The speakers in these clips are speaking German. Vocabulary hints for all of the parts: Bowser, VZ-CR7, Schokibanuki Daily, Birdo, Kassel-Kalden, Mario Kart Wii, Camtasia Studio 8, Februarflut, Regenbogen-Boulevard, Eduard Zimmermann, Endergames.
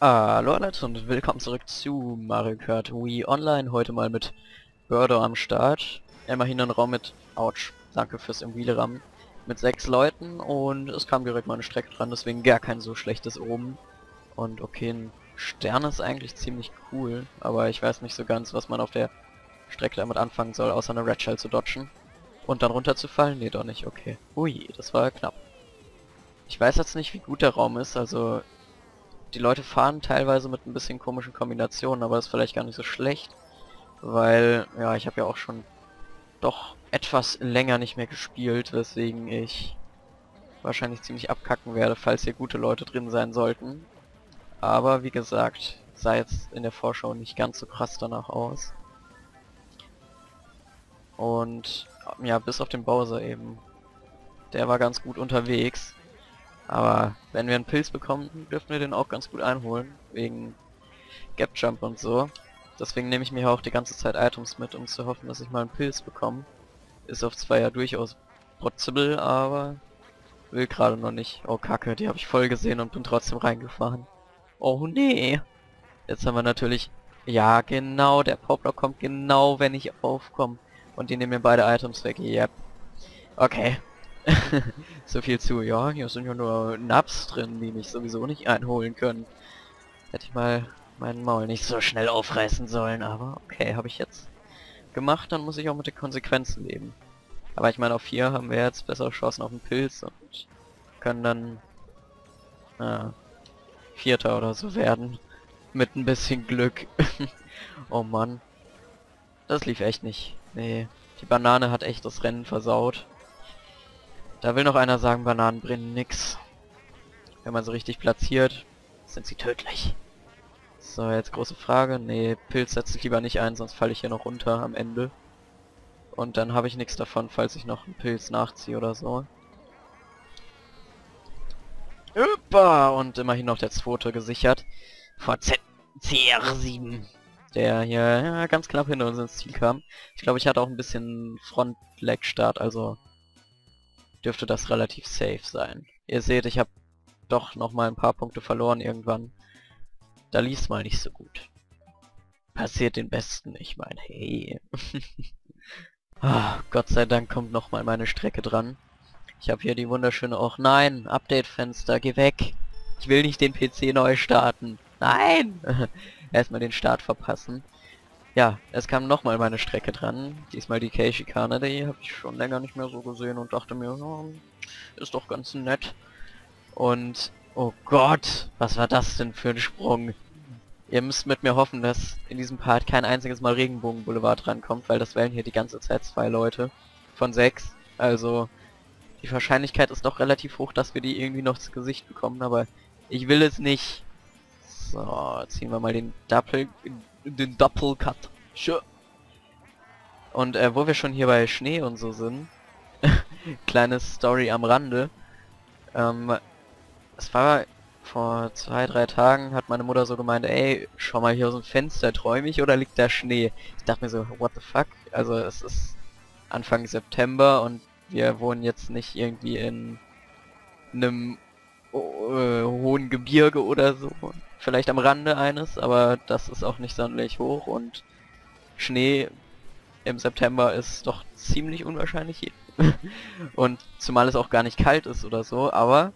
Hallo Leute und willkommen zurück zu Mario Kart Wii Online, heute mal mit Birdo am Start. Immerhin ein Raum mit, ouch, danke fürs im Wheelrahmen, mit 6 Leuten und es kam direkt mal eine Strecke dran, deswegen gar kein so schlechtes oben. Und okay, ein Stern ist eigentlich ziemlich cool, aber ich weiß nicht so ganz, was man auf der Strecke damit anfangen soll, außer eine Red Shell zu dodgen. Und dann runterzufallen? Nee, doch nicht, okay. Ui, das war knapp. Ich weiß jetzt nicht, wie gut der Raum ist, also... Die Leute fahren teilweise mit ein bisschen komischen Kombinationen, aber ist vielleicht gar nicht so schlecht, weil, ja, ich habe ja auch schon doch etwas länger nicht mehr gespielt, weswegen ich wahrscheinlich ziemlich abkacken werde, falls hier gute Leute drin sein sollten. Aber wie gesagt, sah jetzt in der Vorschau nicht ganz so krass danach aus. Und ja, bis auf den Bowser eben. Der war ganz gut unterwegs. Aber wenn wir einen Pilz bekommen, dürfen wir den auch ganz gut einholen, wegen Gap Jump und so. Deswegen nehme ich mir auch die ganze Zeit Items mit, um zu hoffen, dass ich mal einen Pilz bekomme. Ist auf 2 ja durchaus possible, aber will gerade noch nicht. Oh kacke, die habe ich voll gesehen und bin trotzdem reingefahren. Oh nee! Jetzt haben wir natürlich... Ja genau, der Poplar kommt genau, wenn ich aufkomme. Und die nehmen mir beide Items weg, yep. Okay. So viel zu, ja, hier sind ja nur Naps drin, die mich sowieso nicht einholen können. Hätte ich mal meinen Maul nicht so schnell aufreißen sollen, aber okay, habe ich jetzt gemacht, dann muss ich auch mit den Konsequenzen leben. Aber ich meine, auf 4 haben wir jetzt bessere Chancen auf den Pilz und können dann 4. oder so werden. Mit ein bisschen Glück. Oh Mann. Das lief echt nicht. Nee, die Banane hat echt das Rennen versaut. Da will noch einer sagen, Bananen bringen nix. Wenn man sie richtig platziert, sind sie tödlich. So, jetzt große Frage. Nee, Pilz setze ich lieber nicht ein, sonst falle ich hier noch runter am Ende. Und dann habe ich nichts davon, falls ich noch einen Pilz nachziehe oder so. Üppa! Und immerhin noch der 2. gesichert. VZ-CR7. Der hier ja, ganz knapp hinter uns ins Ziel kam. Ich glaube, ich hatte auch ein bisschen Front-Leg-Start, also... dürfte das relativ safe sein. Ihr seht, ich habe doch nochmal ein paar Punkte verloren irgendwann. Da lief's mal nicht so gut. Passiert den Besten, ich meine, hey. Oh, Gott sei Dank kommt nochmal meine Strecke dran. Ich habe hier die wunderschöne... Och nein, Update-Fenster, geh weg. Ich will nicht den PC neu starten. Nein! Erstmal den Start verpassen. Ja, es kam nochmal meine Strecke dran, diesmal die K-Schikane, die habe ich schon länger nicht mehr so gesehen und dachte mir, oh, ist doch ganz nett. Und, oh Gott, was war das denn für ein Sprung? Ihr müsst mit mir hoffen, dass in diesem Part kein einziges Mal Regenbogen-Boulevard rankommt, weil das wählen hier die ganze Zeit 2 Leute von 6. Also, die Wahrscheinlichkeit ist doch relativ hoch, dass wir die irgendwie noch ins Gesicht bekommen, aber ich will es nicht. So, ziehen wir mal den Double Cut. Sure. Und wo wir schon hier bei Schnee und so sind, kleine Story am Rande. Es war vor 2, 3 Tagen, hat meine Mutter so gemeint, ey, schau mal hier aus dem Fenster, träume ich oder liegt da Schnee? Ich dachte mir so, what the fuck? Also es ist Anfang September und wir wohnen jetzt nicht irgendwie in einem hohen Gebirge oder so. Vielleicht am Rande eines, aber das ist auch nicht sonderlich hoch und Schnee im September ist doch ziemlich unwahrscheinlich. Und zumal es auch gar nicht kalt ist oder so, aber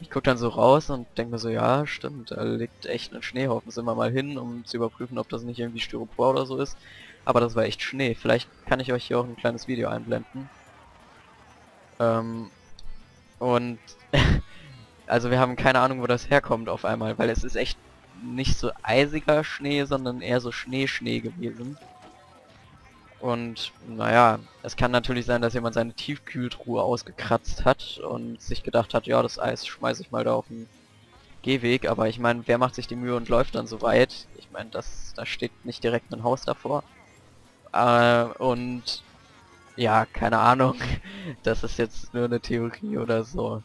ich gucke dann so raus und denke mir so, ja stimmt, da liegt echt ein Schneehaufen, sind wir mal hin, um zu überprüfen, ob das nicht irgendwie Styropor oder so ist. Aber das war echt Schnee, vielleicht kann ich euch hier auch ein kleines Video einblenden. Und... Also wir haben keine Ahnung, wo das herkommt auf einmal, weil es ist echt nicht so eisiger Schnee, sondern eher so Schnee-Schnee gewesen. Und naja, es kann natürlich sein, dass jemand seine Tiefkühltruhe ausgekratzt hat und sich gedacht hat, ja, das Eis schmeiße ich mal da auf den Gehweg. Aber ich meine, wer macht sich die Mühe und läuft dann so weit? Ich meine, da steht nicht direkt ein Haus davor. Und ja, keine Ahnung, das ist jetzt nur eine Theorie oder so.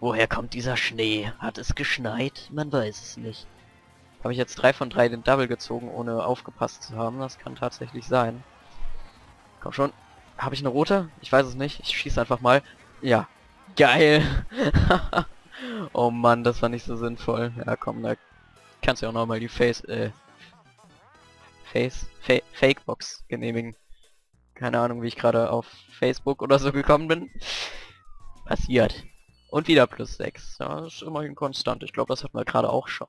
Woher kommt dieser Schnee? Hat es geschneit? Man weiß es nicht. Habe ich jetzt 3 von 3 den Double gezogen, ohne aufgepasst zu haben? Das kann tatsächlich sein. Komm schon. Habe ich eine rote? Ich weiß es nicht. Ich schieße einfach mal. Ja. Geil. Oh Mann, das war nicht so sinnvoll. Ja komm, da kannst du ja auch nochmal die Fakebox genehmigen. Keine Ahnung, wie ich gerade auf Facebook oder so gekommen bin. Passiert. Und wieder +6. Ja, das ist immerhin konstant. Ich glaube, das hatten wir gerade auch schon.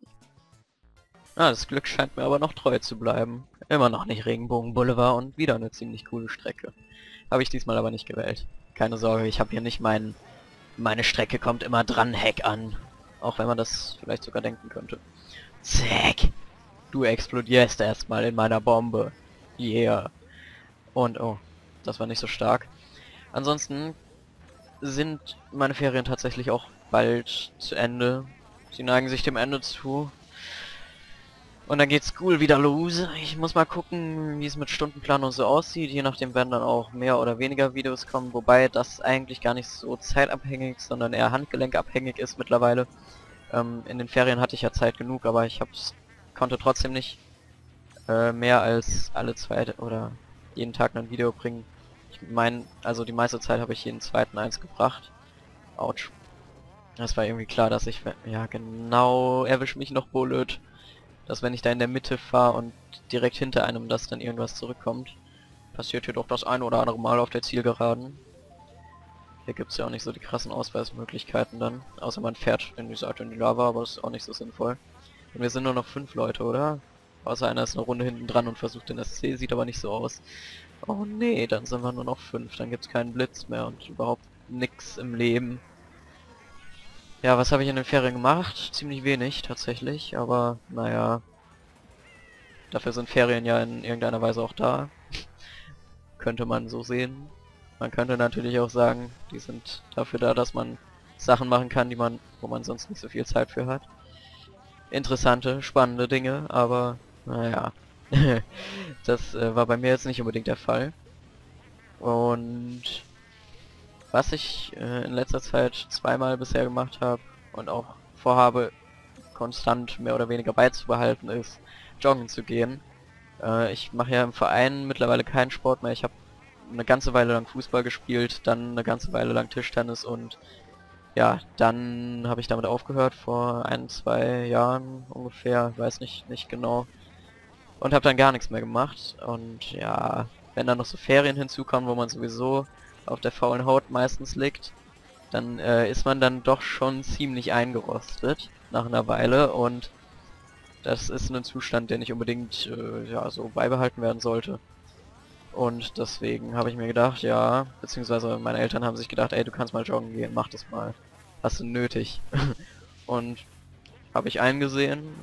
Ah, das Glück scheint mir aber noch treu zu bleiben. Immer noch nicht Regenbogen-Boulevard und wieder eine ziemlich coole Strecke. Habe ich diesmal aber nicht gewählt. Keine Sorge, ich habe hier nicht meinen... Meine Strecke kommt immer dran, Hack an. Auch wenn man das vielleicht sogar denken könnte. Zack! Du explodierst erstmal in meiner Bombe. Yeah. Und oh, das war nicht so stark. Ansonsten sind meine Ferien tatsächlich auch bald zu Ende. Sie neigen sich dem Ende zu. Und dann geht School wieder los. Ich muss mal gucken, wie es mit Stundenplanung so aussieht. Je nachdem werden dann auch mehr oder weniger Videos kommen. Wobei das eigentlich gar nicht so zeitabhängig, sondern eher handgelenkabhängig ist mittlerweile. In den Ferien hatte ich ja Zeit genug, aber ich konnte trotzdem nicht mehr als alle zwei oder... jeden Tag ein Video bringen. Ich meine, also die meiste Zeit habe ich jeden zweiten eins gebracht. Autsch. Das war irgendwie klar, dass ich... Ja genau, erwisch mich noch blöd. Dass wenn ich da in der Mitte fahre und direkt hinter einem, dass dann irgendwas zurückkommt. Passiert hier doch das ein oder andere Mal auf der Zielgeraden. Hier gibt es ja auch nicht so die krassen Ausweismöglichkeiten dann. Außer man fährt in die Seite in die Lava, aber das ist auch nicht so sinnvoll. Und wir sind nur noch 5 Leute, oder? Außer einer ist eine Runde hinten dran und versucht den SC, sieht aber nicht so aus. Oh nee, dann sind wir nur noch 5, dann gibt's keinen Blitz mehr und überhaupt nix im Leben. Ja, was habe ich in den Ferien gemacht? Ziemlich wenig tatsächlich, aber naja. Dafür sind Ferien ja in irgendeiner Weise auch da. Könnte man so sehen. Man könnte natürlich auch sagen, die sind dafür da, dass man Sachen machen kann, die man, wo man sonst nicht so viel Zeit für hat. Interessante, spannende Dinge, aber... Naja, das war bei mir jetzt nicht unbedingt der Fall. Und was ich in letzter Zeit zweimal bisher gemacht habe und auch vorhabe, konstant mehr oder weniger beizubehalten, ist joggen zu gehen. Ich mache ja im Verein mittlerweile keinen Sport mehr. Ich habe eine ganze Weile lang Fußball gespielt, dann eine ganze Weile lang Tischtennis und ja, dann habe ich damit aufgehört vor 1, 2 Jahren ungefähr, weiß nicht genau. Und habe dann gar nichts mehr gemacht. Und ja, wenn dann noch so Ferien hinzukommen, wo man sowieso auf der faulen Haut meistens liegt, dann ist man dann doch schon ziemlich eingerostet nach einer Weile. Und das ist ein Zustand, der nicht unbedingt ja, so beibehalten werden sollte. Und deswegen habe ich mir gedacht, ja, beziehungsweise meine Eltern haben sich gedacht, ey, du kannst mal joggen gehen, mach das mal. Hast du nötig. Und habe ich eingesehen.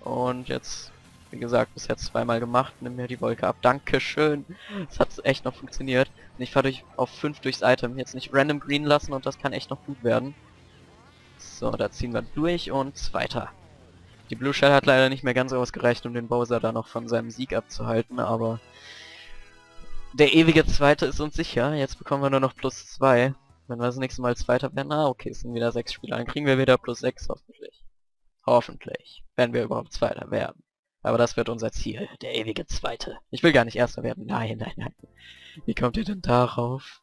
Und jetzt... Wie gesagt, bis jetzt zweimal gemacht, nimm mir die Wolke ab. Dankeschön. Das hat echt noch funktioniert. Und ich fahre auf 5 durchs Item. Jetzt nicht random green lassen und das kann echt noch gut werden. So, da ziehen wir durch und weiter. Die Blue Shell hat leider nicht mehr ganz ausgereicht, um den Bowser da noch von seinem Sieg abzuhalten, aber... Der ewige Zweite ist uns sicher. Jetzt bekommen wir nur noch +2. Wenn wir das nächste Mal Zweiter werden... Ah, okay, es sind wieder 6 Spieler. Dann kriegen wir wieder +6, hoffentlich. Hoffentlich. Wenn wir überhaupt Zweiter werden. Aber das wird unser Ziel, der ewige Zweite. Ich will gar nicht Erster werden. Nein, nein, nein. Wie kommt ihr denn darauf?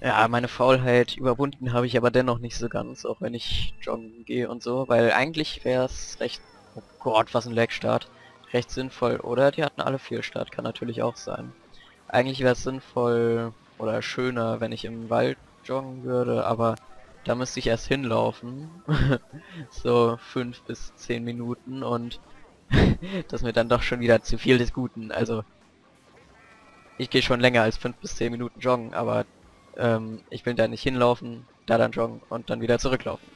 Ja, meine Faulheit überwunden habe ich aber dennoch nicht so ganz, auch wenn ich joggen gehe und so, weil eigentlich wäre es recht... Oh Gott, was ein Lag-Start. Recht sinnvoll, oder? Die hatten alle Fehlstart, kann natürlich auch sein. Eigentlich wäre es sinnvoll oder schöner, wenn ich im Wald joggen würde, aber... Da müsste ich erst hinlaufen, so 5 bis 10 Minuten und das ist mir dann doch schon wieder zu viel des Guten. Also ich gehe schon länger als 5 bis 10 Minuten joggen, aber ich will da nicht hinlaufen, da dann joggen und dann wieder zurücklaufen.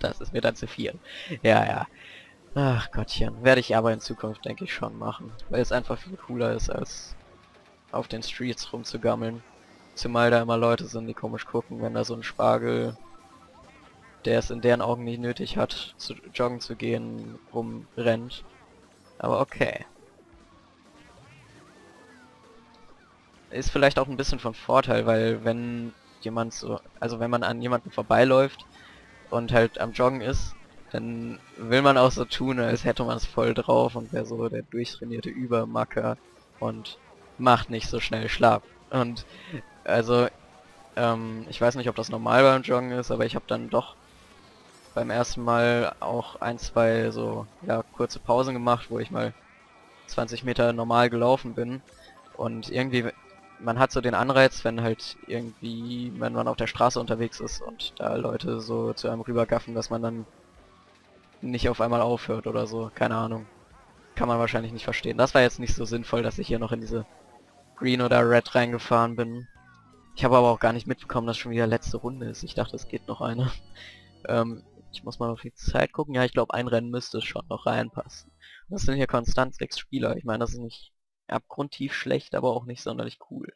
Das ist mir dann zu viel. Ja, ja. Ach Gottchen, werde ich aber in Zukunft denke ich schon machen, weil es einfach viel cooler ist, als auf den Streets rumzugammeln. Zumal da immer Leute sind, die komisch gucken, wenn da so ein Spargel... der es in deren Augen nicht nötig hat, zu joggen zu gehen, rumrennt. Aber okay. Ist vielleicht auch ein bisschen von Vorteil, weil wenn jemand so... Also wenn man an jemanden vorbeiläuft und halt am Joggen ist, dann will man auch so tun, als hätte man es voll drauf und wäre so der durchtrainierte Übermacker und macht nicht so schnell schlapp. Und also... Ich weiß nicht, ob das normal beim Joggen ist, aber ich habe dann doch beim ersten Mal auch ein, zwei so ja kurze Pausen gemacht, wo ich mal 20 Meter normal gelaufen bin. Und irgendwie, man hat so den Anreiz, wenn halt irgendwie, wenn man auf der Straße unterwegs ist und da Leute so zu einem rübergaffen, dass man dann nicht auf einmal aufhört oder so. Keine Ahnung. Kann man wahrscheinlich nicht verstehen. Das war jetzt nicht so sinnvoll, dass ich hier noch in diese Green oder Red reingefahren bin. Ich habe aber auch gar nicht mitbekommen, dass schon wieder letzte Runde ist. Ich dachte, es geht noch eine. Ich muss mal auf die Zeit gucken. Ja, ich glaube, ein Rennen müsste schon noch reinpassen. Das sind hier konstant 6 Spieler. Ich meine, das ist nicht abgrundtief schlecht, aber auch nicht sonderlich cool.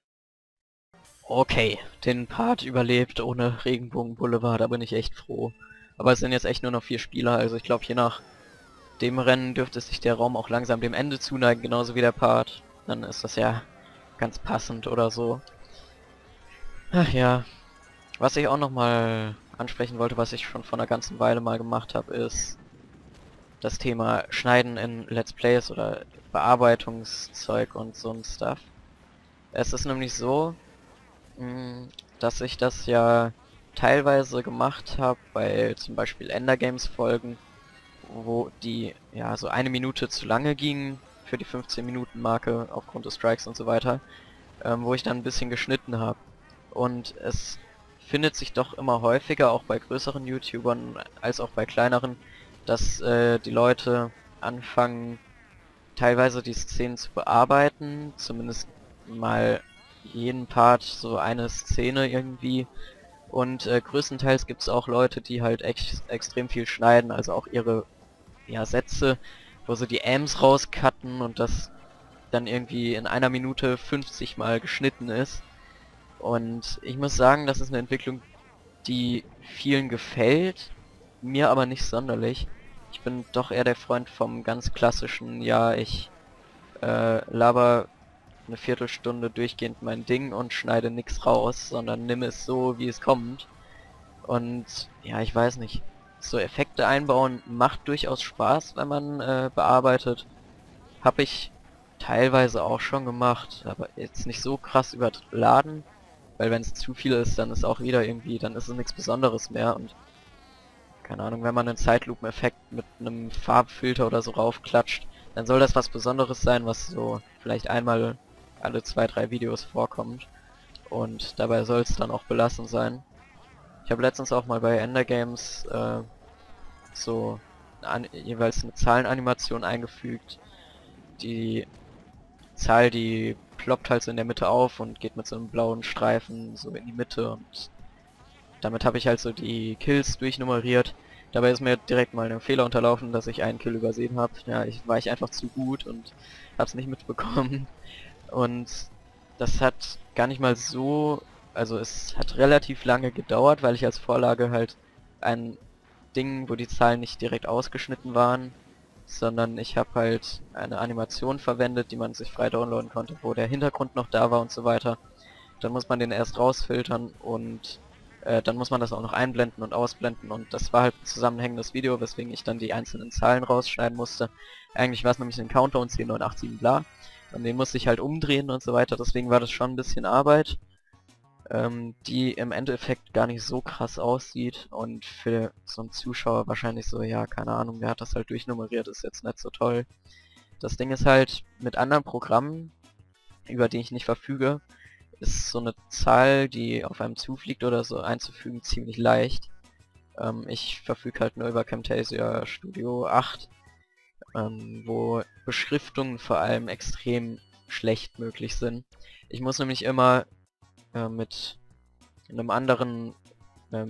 Okay, den Part überlebt ohne Regenbogen-Boulevard, da bin ich echt froh. Aber es sind jetzt echt nur noch 4 Spieler, also ich glaube, je nach dem Rennen dürfte sich der Raum auch langsam dem Ende zuneigen, genauso wie der Part. Dann ist das ja ganz passend oder so. Ach ja, was ich auch nochmal ansprechen wollte, was ich schon vor einer ganzen Weile mal gemacht habe, ist das Thema Schneiden in Let's Plays oder Bearbeitungszeug und so ein Stuff. Es ist nämlich so, dass ich das ja teilweise gemacht habe bei zum Beispiel Endergames-Folgen, wo die ja so eine Minute zu lange gingen für die 15-Minuten-Marke aufgrund des Strikes und so weiter, wo ich dann ein bisschen geschnitten habe. Und es findet sich doch immer häufiger, auch bei größeren YouTubern als auch bei kleineren, dass die Leute anfangen, teilweise die Szenen zu bearbeiten, zumindest mal jeden Part so eine Szene irgendwie. Und größtenteils gibt es auch Leute, die halt echt extrem viel schneiden, also auch ihre ja, Sätze, wo sie die Ams rauscutten und das dann irgendwie in einer Minute 50 mal geschnitten ist. Und ich muss sagen, das ist eine Entwicklung, die vielen gefällt, mir aber nicht sonderlich. Ich bin doch eher der Freund vom ganz klassischen, ja, ich laber eine Viertelstunde durchgehend mein Ding und schneide nichts raus, sondern nimm es so, wie es kommt. Und ja, ich weiß nicht, so Effekte einbauen macht durchaus Spaß, wenn man bearbeitet. Hab ich teilweise auch schon gemacht, aber jetzt nicht so krass überladen. Weil wenn es zu viel ist, dann ist auch wieder irgendwie, dann ist es nichts Besonderes mehr und keine Ahnung, wenn man einen Zeitlupen-Effekt mit einem Farbfilter oder so raufklatscht, dann soll das was Besonderes sein, was so vielleicht einmal alle 2, 3 Videos vorkommt und dabei soll es dann auch belassen sein. Ich habe letztens auch mal bei Endergames so jeweils eine Zahlenanimation eingefügt, die Zahl, die ploppt halt so in der Mitte auf und geht mit so einem blauen Streifen so in die Mitte und damit habe ich halt so die Kills durchnummeriert. Dabei ist mir direkt mal ein Fehler unterlaufen, dass ich einen Kill übersehen habe. Ja, war ich einfach zu gut und hab's nicht mitbekommen. Und das hat gar nicht mal so, also es hat relativ lange gedauert, weil ich als Vorlage halt ein Ding, wo die Zahlen nicht direkt ausgeschnitten waren, sondern ich habe halt eine Animation verwendet, die man sich frei downloaden konnte, wo der Hintergrund noch da war und so weiter. Dann muss man den erst rausfiltern und dann muss man das auch noch einblenden und ausblenden und das war halt ein zusammenhängendes Video, weswegen ich dann die einzelnen Zahlen rausschneiden musste. Eigentlich war es nämlich ein Countdown 10, 9, 8, 7, bla. Und den musste ich halt umdrehen und so weiter, deswegen war das schon ein bisschen Arbeit, die im Endeffekt gar nicht so krass aussieht und für so einen Zuschauer wahrscheinlich so, ja, keine Ahnung, der hat das halt durchnummeriert, ist jetzt nicht so toll. Das Ding ist halt, mit anderen Programmen, über die ich nicht verfüge, ist so eine Zahl, die auf einem zufliegt oder so einzufügen, ziemlich leicht. Ich verfüge halt nur über Camtasia Studio 8, wo Beschriftungen vor allem extrem schlecht möglich sind. Ich muss nämlich immer mit einem anderen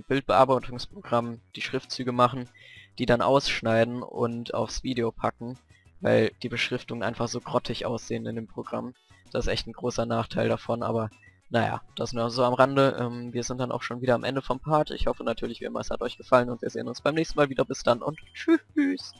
Bildbearbeitungsprogramm die Schriftzüge machen, die dann ausschneiden und aufs Video packen, weil die Beschriftungen einfach so grottig aussehen in dem Programm. Das ist echt ein großer Nachteil davon, aber naja, das nur so am Rande. Wir sind dann auch schon wieder am Ende vom Part. Ich hoffe natürlich, wie immer, es hat euch gefallen und wir sehen uns beim nächsten Mal wieder. Bis dann und tschüss!